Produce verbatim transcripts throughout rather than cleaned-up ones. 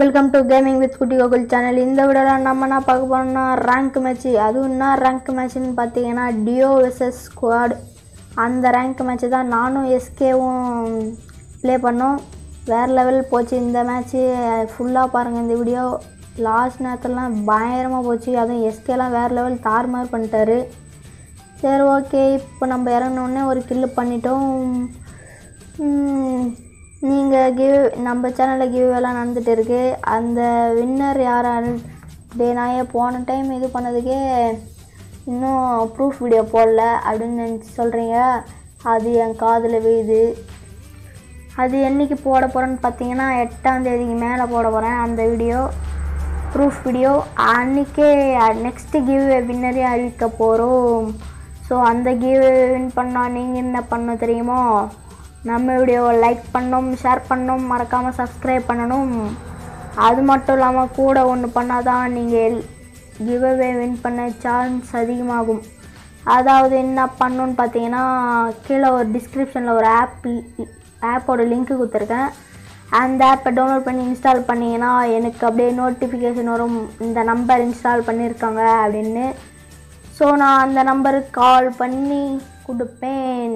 Welcome to gaming with குட்டி Gokul channel. இந்த வீடியோவில் நம்ம என்ன பார்க்க போறோம்னா ரேங்க் மேட்ச், அதுவும் என்ன ரேங்க் மேட்ச்னு பார்த்தீங்கன்னா டியோ வெர்சஸ் ஸ்குவாட். அந்த ரேங்க் மேட்ச் தான் நானும் எஸ்கேவும் ப்ளே பண்ணோம். வேறு லெவல் போச்சு இந்த மேட்ச்சு. ஃபுல்லாக பாருங்கள் இந்த வீடியோ. லாஸ்ட் நேரத்துலலாம் பயங்கரமாக போச்சு, அதுவும் எஸ்கேலாம் வேறு லெவல் தாறுமாறு பண்ணிட்டாரு. சரி ஓகே, இப்போ நம்ம இறங்கினோடனே ஒரு கில் பண்ணிட்டோம். நீங்கள் கிவ் நம்ம சேனலில் கிவ்வேலாம் நடந்துகிட்டு இருக்கு. அந்த வின்னர் யார் டே, நான் போன டைம் இது பண்ணதுக்கே இன்னும் ப்ரூஃப் வீடியோ போடல அப்படின்னு நினச்சி சொல்கிறீங்க. அது என் காதில் விழுது. அது என்றைக்கு போட போகிறேன்னு பார்த்தீங்கன்னா எட்டாம் தேதிக்கு மேலே போட போகிறேன் அந்த வீடியோ, ப்ரூஃப் வீடியோ. அன்றைக்கே நெக்ஸ்ட்டு கிவ்வே வின்னரே அறிவிக்க போகிறோம். ஸோ அந்த கிவ்வே வின் பண்ணால் நீங்கள் என்ன பண்ண தெரியுமோ? நம்ம வீடியோவை லைக் பண்ணணும், ஷேர் பண்ணணும், மறக்காமல் சப்ஸ்கிரைப் பண்ணணும். அது மட்டும் இல்லாமல் கூட ஒன்று பண்ணால் தான் நீங்கள் கிவ்அவே வின் பண்ண சான்ஸ் அதிகமாகும். அதாவது என்ன பண்ணணுன்னு பார்த்தீங்கன்னா, கீழே ஒரு டிஸ்கிரிப்ஷனில் ஒரு ஆப் ஆப்போட லிங்க்கு கொடுத்துருக்கேன். அந்த ஆப்பை டவுன்லோட் பண்ணி இன்ஸ்டால் பண்ணிங்கன்னா எனக்கு அப்படியே நோட்டிஃபிகேஷன் வரும், இந்த நம்பர் இன்ஸ்டால் பண்ணியிருக்காங்க அப்படின்னு. ஸோ நான் அந்த நம்பருக்கு கால் பண்ணி கொடுப்பேன்.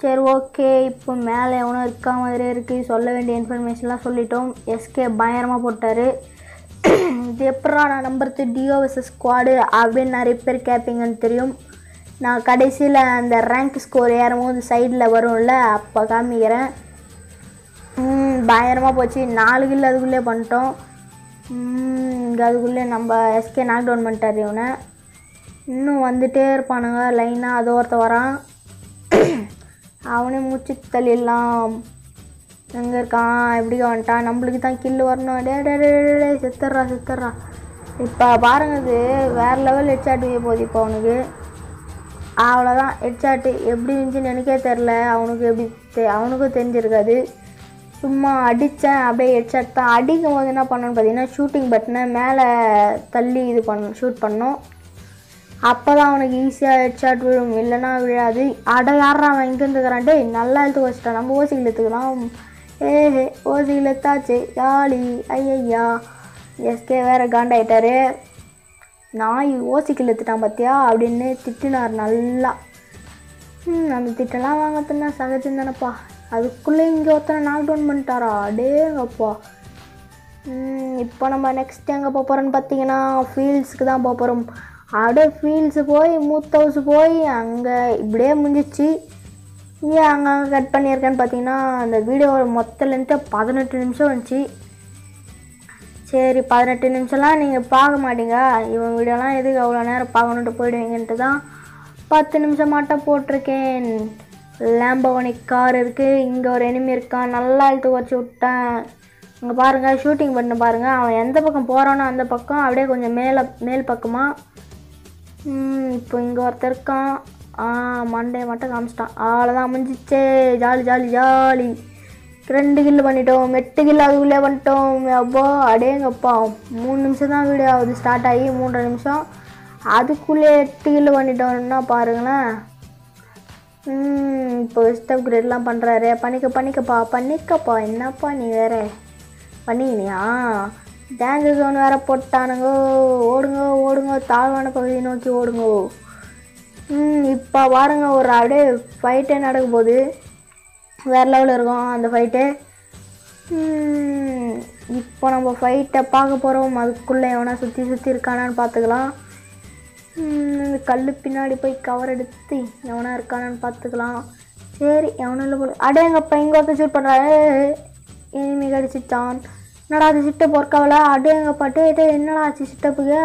சரி ஓகே, இப்போ மேலே எவனோ இருக்க மாதிரி இருக்குது. சொல்ல வேண்டிய இன்ஃபர்மேஷன்லாம் சொல்லிட்டோம். எஸ்கே பயங்கரமாக போட்டார். இது எப்படா நான் நம்புறது டியோ வெர்சஸ் ஸ்குவாடு அப்படின்னு நிறைய பேர் கேட்பீங்கன்னு தெரியும். நான் கடைசியில் அந்த ரேங்க் ஸ்கோர் ஏறும்போது சைடில் வரும்ல, அப்போ காமிக்கிறேன். பயங்கரமாக போச்சு, நாலு கில் அதுக்குள்ளே பண்ணிட்டோம். இங்கே அதுக்குள்ளே நம்ம எஸ்கே நாக் டவுன் பண்ணிட்டார். இவனை இன்னும் வந்துகிட்டே இருப்பானுங்க லைனாக. அது ஒருத்த வரான், அவனே மூச்சு தள்ளிடலாம். அங்கே இருக்கான், எப்படிக்கா வந்துட்டான். நம்மளுக்கு தான் கில்லு வரணும். டே டே டே டே செத்துடுறா செத்துடுறா. இப்போ பாருங்க, இது வேறு லெவல் ஹெட்சாட் போகுது இப்போ அவனுக்கு. அவ்வளோதான், ஹெட்சாட்டு எப்படி இருந்துச்சுன்னு எனக்கே தெரில, அவனுக்கு எப்படி தெ அவனுக்கும் தெரிஞ்சிருக்காது. சும்மா அடித்தேன், அப்படியே ஹெட்சாட் தான். அடிக்கும் போது என்ன பண்ணணும்னு பார்த்தீங்கன்னா ஷூட்டிங் பட்டனை மேலே தள்ளி இது பண்ண ஷூட் பண்ணோம். அப்போ தான் அவனுக்கு ஈஸியாக ஹெட்ஷாட் விழும், இல்லைன்னா விழாது. அட யாரா அவன் எங்கேருந்து இருக்கிறான்ட்டு நல்லா எழுத்து வச்சுட்டான். நம்ம ஓசிகள் எடுத்துக்கலாம். ஏஹே ஓசிகள் எடுத்தாச்சு யாலி. ஐயா எஸ்கே வேறு காண்டாயிட்டாரு. நாய் ஓசிகள் எடுத்துட்டான் பார்த்தியா அப்படின்னு திட்டினார் நல்லா. ம் அந்த திட்டெல்லாம் வாங்கத்துனா சகஜம் தானேப்பா. அதுக்குள்ளே இங்கே ஒருத்தனை நாக் டவுன் பண்ணிட்டாரா? டேங்கப்பா. இப்போ நம்ம நெக்ஸ்ட் எங்கே போக போகிறோன்னு பார்த்தீங்கன்னா ஃபீல்ட்ஸுக்கு தான் போக போகிறோம். அப்படியே ஃபீல்ட்ஸு போய் மூத்த ஹவுஸு போய் அங்கே இப்படியே முடிஞ்சிச்சு. ஏன் அங்கே கட் பண்ணியிருக்கேன்னு பார்த்தீங்கன்னா அந்த வீடியோவோட மொத்த லென்த்து பதினெட்டு நிமிஷம் வந்துச்சு. சரி பதினெட்டு நிமிஷம்லாம் நீங்கள் பார்க்க மாட்டீங்க, இவன் வீடியோலாம் எதுக்கு அவ்வளோ நேரம் பார்க்கணுன்ட்டு போயிடுவீங்கன்ட்டு தான் பத்து நிமிஷம் மாட்டம் போட்டிருக்கேன். லேம்பவனிக் கார் இருக்குது, இங்கே ஒரு எனிமி இருக்கான். நல்லா இழுத்து வச்சு விட்டேன். இங்கே பாருங்கள் ஷூட்டிங் பண்ண பாருங்கள். அவன் எந்த பக்கம் போகிறானோ அந்த பக்கம் அப்படியே கொஞ்சம் மேலே மேல் பக்கமாக. இப்போ இங்கே ஒருத்தர் இருக்கான், மண்டே மட்டும் காமிச்சிட்டான். அவ்வளோதான் முடிஞ்சிச்சே, ஜாலி ஜாலி ஜாலி. ரெண்டு கில்லு பண்ணிட்டோம், எட்டு கில்லு அதுக்குள்ளே பண்ணிட்டோம். அப்போ அடேங்கப்பா, மூணு நிமிஷம் தான் வீடியோ ஆகுது ஸ்டார்ட் ஆகி, மூன்றரை நிமிஷம் அதுக்குள்ளே எட்டு கில்லு பண்ணிட்டோம்னா பாருங்களேன். இப்போ ஸ்டெப் கிரேட்லாம் பண்ணுறாரு. பண்ணிக்க பண்ணிக்கப்பா பண்ணிக்கப்பா என்னப்பா நீ வேறு பண்ணிக்கினியா? டேஞ்சர் ஜோன் வேறு போட்டானுங்க. ஓடுங்க ஓடுங்க, தாழ்வான பகுதியை நோக்கி ஓடுங்க. ம் இப்போ பாருங்க, ஒரு அப்படியே ஃபைட்டே நடக்க போகுது. வேறு லெவலில் இருக்கும் அந்த ஃபைட்டு. இப்போ நம்ம ஃபைட்டை பார்க்க போகிறோம். அதுக்குள்ளே எவனா சுற்றி சுற்றி இருக்கானான்னு பார்த்துக்கலாம். கல் பின்னாடி போய் கவர் எடுத்து எவனா இருக்கானான்னு பார்த்துக்கலாம். சரி எவனா இல்லை போடு. அடேங்கப்பா இங்கே ஒருத்தர் ஷூட் பண்ணுறாரு. இனிமே கடிச்சிட்டான். என்னடா அது சிட்டப் ஒர்க்காவில்? அடேங்க பட்டு என்னடா ஆச்சு சிட்டப்புக்கு?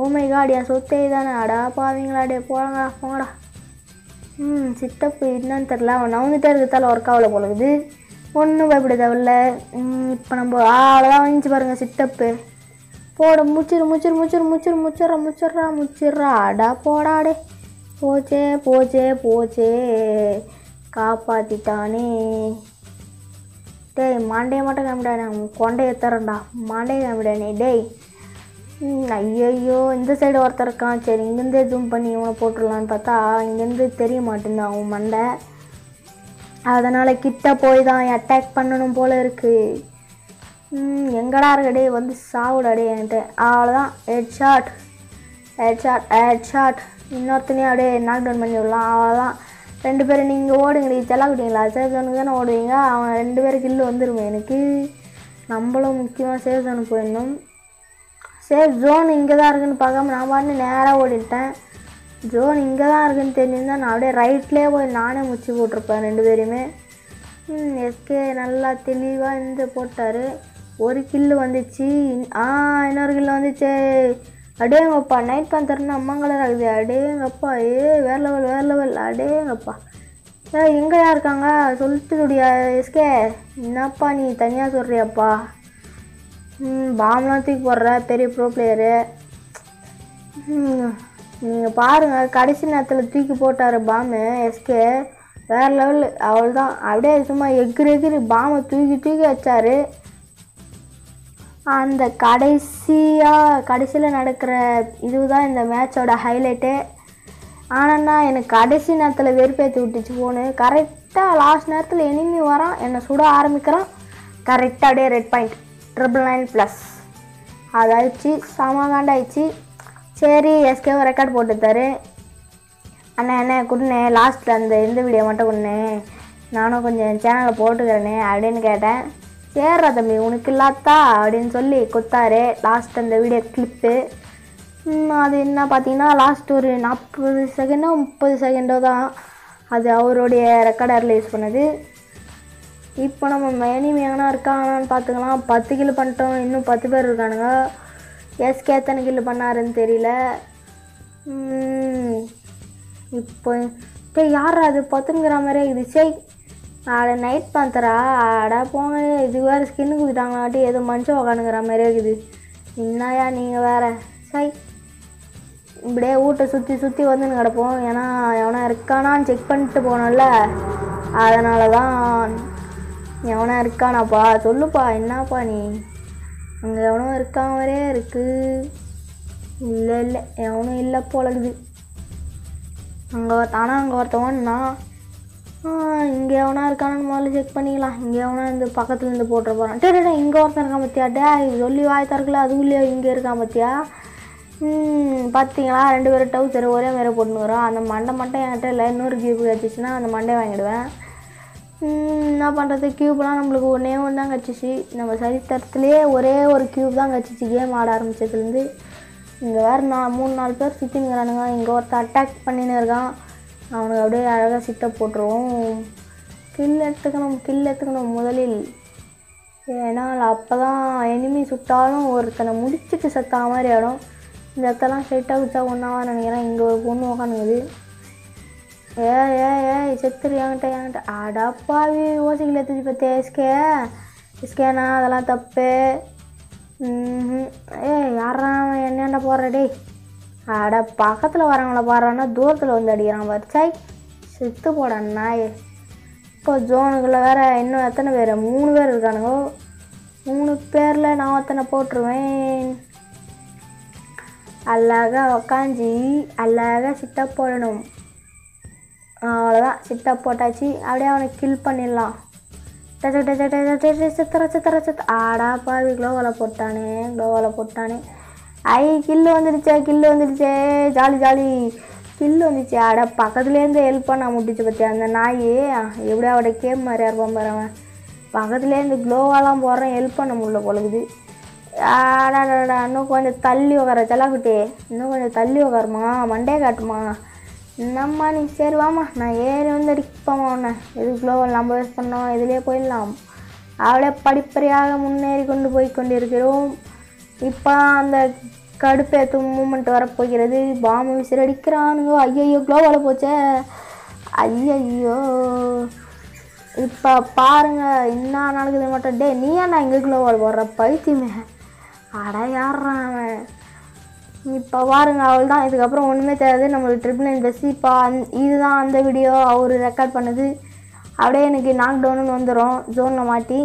ஓமை காடியா சொத்தே தானே. அடா பாவீங்களா, அடே போங்கடா போங்கடா. ம் சிட்டப்பு என்னன்னு தெரில, அவன் நவுந்துட்டே இருக்கிறதால ஒர்க்காவில் போலக்குது. ஒன்றும் பயப்பட தேவையில்ல. இப்போ நம்ம அவ்வளோதான் வந்துச்சு பாருங்கள் சிட்டப்பு. போட முச்சிரு முச்சிரு முச்சிரு முச்சிரு முச்சிட்றா முச்சிட்றா முச்சிட்றா. அடா போடா, அடே போச்சே போச்சே போச்சே, காப்பாற்றிட்டானே. டேய் மாண்டையை மட்டும் காமிட்டானே, கொண்டையை தரண்டா மாண்டையை காமிட்டானே. டேய் ஐயோ இந்த சைடு ஒருத்தர் இருக்கான். சரி இங்கேருந்தே ஜூம் பண்ணி இவனை போட்டுடலான்னு பார்த்தா இங்கேருந்து தெரிய மாட்டேங்குது அவன் மண்டை. அதனால் கிட்ட போய் தான் அட்டாக் பண்ணணும் போல் இருக்குது. எங்கே எங்கடார் கடை வந்து சாவுடடே என்கிட்ட அவ்வளோதான். Head shot head shot head shot இன்னொருத்தனையும் அப்படியே நாக் டவுன் பண்ணி விடலாம். அவ்வளோதான். ரெண்டு பேரும் நீங்கள் ஓடுங்களே செல்லாக்கிட்டீங்களா? சேஃப் ஜோனுக்கு தானே ஓடுவீங்க. அவன் ரெண்டு பேருக்கு கில்லு வந்துடுமே. எனக்கு நம்மளும் முக்கியமாக சேஃப் ஜோனுக்கு போயிடணும். சேஃப் ஜோன் இங்கே தான் இருக்குதுன்னு பார்க்காம நான் பாட்டு நேராக ஓடிட்டேன். ஜோன் இங்கே தான் இருக்குதுன்னு தெரிஞ்சுருந்தா நான் அப்படியே ரைட்லேயே போய் நானே முச்சு போட்டிருப்பேன் ரெண்டு பேருமே. எஸ்கே நல்லா தெளிவாக இருந்து போட்டார். ஒரு கில்லு வந்துச்சு. ஆ இன்னொரு கில்லு வந்துச்சு. அடேங்கப்பா நைட் பந்தர்னா அம்மங்களாக இருக்குது. அடேங்கப்பா ஏ வேறு லெவல் வேறு லெவல் அடேங்கப்பா. ஏ எங்கேயா இருக்காங்க சொல்லிட்டு முடியா? எஸ்கே என்னப்பா நீ தனியாக சொல்கிறியாப்பா? ம் பாம்லாம் தூக்கி போடுற பெரிய ப்ரோ பிளேயரு. ம் நீங்கள் பாருங்கள் கடைசி நேரத்தில் தூக்கி போட்டார் பாமு. எஸ்கே வேறு லெவல். அவள் தான் அப்படியே சும்மா எகிரி எகிரி பாமை தூக்கி தூக்கி வச்சார். அந்த கடைசியாக கடைசியில் நடக்கிற இதுதான் இந்த மேட்சோட ஹைலைட்டு. ஆனன்னா எனக்கு கடைசி நேரத்தில் வெறுப்பேற்றி விட்டுச்சு போன்னு. கரெக்டாக லாஸ்ட் நேரத்தில் எனிமி வரான் என்னை சுட ஆரம்பிக்கிறான். கரெக்டாக அப்படியே red point triple nine plus அதாகிடுச்சு. சமகாண்டாயிடுச்சு. சரி எஸ்கேவும் ரெக்கார்ட் போட்டுத்தாரு. அண்ணே அண்ணே கொடுண்ணே லாஸ்ட்டில் அந்த இந்த வீடியோ மட்டும் கொடுண்ணே நானும் கொஞ்சம் சேனலில் போட்டுக்கிறேனே அப்படின்னு கேட்டேன். சேர்றா தம்பி உனக்கு இல்லாத்தா அப்படின்னு சொல்லி கொடுத்தாரு லாஸ்ட் அந்த வீடியோ கிளிப்பு. அது என்ன பார்த்தீங்கன்னா லாஸ்ட் ஒரு நாற்பது செகண்டோ முப்பது செகண்டோ தான் அது அவருடைய ரெக்கார்டரில் யூஸ் பண்ணது. இப்போ நம்ம எனிமி எங்கன்னா இருக்காங்கன்னு பார்த்துக்கலாம். பத்து கிலோ பண்ணிட்டோம். இன்னும் பத்து பேர் இருக்கானுங்க. எஸ்கே எத்தனை கிலோ பண்ணாருன்னு தெரியல. இப்போ இப்போ யார் அது பத்துங்கிற மாதிரி இது செய் ஆட நைட் பார்த்துறா ஆடா போங்க. இது வேறு ஸ்கின்னு குதிட்டாங்களாட்டி ஏதோ மனுஷன் உக்காணுங்கிற மாதிரி இருக்குது. என்னையா நீங்கள் வேறு சை இப்படியே வீட்டை சுற்றி சுற்றி வந்துன்னு கிடப்போம். ஏன்னா எவனா இருக்கானான்னு செக் பண்ணிட்டு போனோம்ல அதனால தான். எவனா இருக்கானாப்பா சொல்லுப்பா என்னப்பா நீ அங்கே எவனும் இருக்கான் மாதிரியே இருக்குது. இல்லை இல்லை எவனும் இல்லை போலக்குது. அங்கே ஆனால் அங்கே ஒருத்தவன்னா இங்கே எவனா இருக்கானு முதல்ல செக் பண்ணிக்கலாம். இங்கே எவனா இந்த பக்கத்துலேருந்து போட்டுற போகிறான். டே டே இங்கே ஒருத்தன் இருக்கான் பற்றியா? டே சொல்லி வாய் திறக்கல அதுக்குள்ளேயே இங்கே இருக்கான் பற்றியா? பார்த்தீங்களா ரெண்டு பேரும் டவுசர் ஒரே மாதிரி போட்டுனுக்குறோம். அந்த மண்டை மட்டும் என்கிட்ட இல்லை. இன்னொரு கியூப் கிடச்சிச்சின்னா அந்த மண்டையை வாங்கிடுவேன். என்ன பண்ணுறது கியூப்லாம் நம்மளுக்கு ஒன்றே ஒன்று தான் கிடச்சிச்சு. நம்ம சரித்திரத்துலேயே ஒரே ஒரு கியூப் தான் கிடச்சிச்சு கேம் ஆட ஆரம்பித்ததுலேருந்து. இங்கே வேறு நான் மூணு நாலு பேர் சுற்றினுங்கிறானுங்க. இங்கே ஒருத்தர் அட்டாக் பண்ணின்னு இருக்கான். அவனுக்கு அப்படியே அழகாக சிட்டை போட்டுருவோம். கில் எடுத்துக்கணும் கில் எடுத்துக்கணும் முதலில். ஏன்னால் அப்போ தான் எனிமி சுட்டாலும் ஒருத்தனை முடிச்சுட்டு சத்தா மாதிரி ஆகிடும். இந்த இடத்தெல்லாம் ஸ்ட்ரைட்டாக வச்சா ஒன்றாவான்னு நினைக்கிறேன். இங்கே ஒரு பொண்ணு உக்காந்துக்குது. ஏ ஏ ஏ செத்துரு என்கிட்ட என்கிட்ட அடப்பாவி ஓசிக்கில் எடுத்துச்சு பார்த்து எஸ்கே எஸ்கேண்ணா அதெல்லாம் தப்பு. ம் ஏ யாரா என்னென்ன போடுற? டே ஆடா பக்கத்தில் வரவங்கள பாடுறான்னா தூரத்தில் வந்து அடிக்கிறான் வரிச்சாய் செத்து போடாண்ணா. இப்போ ஜோனுக்குள்ளே வேறு இன்னும் எத்தனை பேர்? மூணு பேர் இருக்கானுங்கோ. மூணு பேரில் நான் எத்தனை போட்டுருவேன்? அழகாக உக்காஞ்சி அழகாக சிட்டா போடணும். அவ்வளோதான் சிட்டா போட்டாச்சு. அப்படியே அவனை கில் பண்ணிடலாம். டச்ச டச்ச டச்ச டச்ச சித்திர சித்திர சித்த ஆடா பாவி க்ளோவில் போட்டானே க்ளோவில் போட்டானே. ஐ கில்லு வந்துடுச்சே கில்லு வந்துடுச்சே ஜாலி ஜாலி கில்லு வந்துச்சு. ஆட பக்கத்துலேருந்து ஹெல்ப் பண்ண முடிச்சு பார்த்தியா அந்த நாயே? எப்படியா அவட கேம் மாதிரி இருப்பான் பாருவன். பக்கத்துலேருந்து க்ளோவாலாம் போடுறேன் ஹெல்ப் பண்ண முடியல பொழுது. ஆடாடாடா இன்னும் கொஞ்சம் தள்ளி உக்கார செல்லாக்கிட்டே இன்னும் கொஞ்சம் தள்ளி உக்காருமா மண்டே காட்டுமா என்னம்மா நீ? சரி வாமா நான் ஏறி வந்து அடிப்பாமா உன்னை. எது க்ளோவல் நம்ம யூஸ் பண்ணோம் இதுலேயே போயிடலாம். அவளே படிப்படியாக முன்னேறி கொண்டு போய் கொண்டு இருக்கிறோம். இப்போ அந்த கடுப்பேற்றும் மூமெண்ட் வரப்போகிறது. பாம்பு விசிறடிக்கிறானுங்கோ. ஐயோ க்ளோவில் போச்சே ஐயோ. இப்போ பாருங்கள் என்ன நடக்குது மட்டும். டே நீ ஏன்னா இங்கே க்ளோவில் போடுற பைத்தியமே? அடா யாடுறான் அவன். இப்போ பாருங்கள் அவள் தான். இதுக்கப்புறம் ஒன்றுமே தெரியாது நம்மளுக்கு. ட்ரிபிள் நைன் பஸ் இப்போ அந் இதுதான் அந்த வீடியோ அவர் ரெக்கார்ட் பண்ணுது. அப்படியே எனக்கு நாக் டவுனுன்னு வந்துடும் ஜோனில் மாட்டி.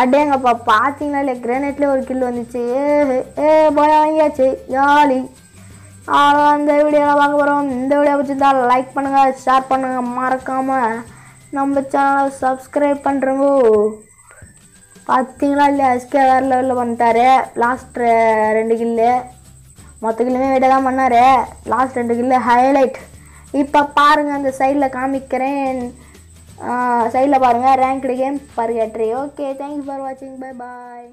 அடேங்கப்பா பார்த்தீங்களா இல்லை கிரானைட்லேயே ஒரு கில் வந்துச்சு. ஏ ஏ போய் வாங்கியாச்சு ஜாலி. அவ்வளோ அந்த வீடியோலாம் பார்க்க போகிறோம். இந்த வீடியோ பிடிச்சிருந்தா லைக் பண்ணுங்கள் ஷேர் பண்ணுங்கள். மறக்காமல் நம்ம சேனலை சப்ஸ்கிரைப் பண்ணுறோங்கோ. பார்த்தீங்களா இல்ல எஸ்கே வேற லெவல்ல பண்ணிட்டாரு. லாஸ்ட் ரெண்டு கில் மொத்த கில்லுமே விட தான் பண்ணாரு. லாஸ்ட் ரெண்டு கில் ஹைலைட் இப்போ பாருங்கள். அந்த சைடில் காமிக்கிறேன், சைடில் பாருங்கள். ரேங்க்டு கேம் பாருங்கள். ஓகே, தேங்க்ஸ் ஃபார் வாட்சிங். பை பாய்.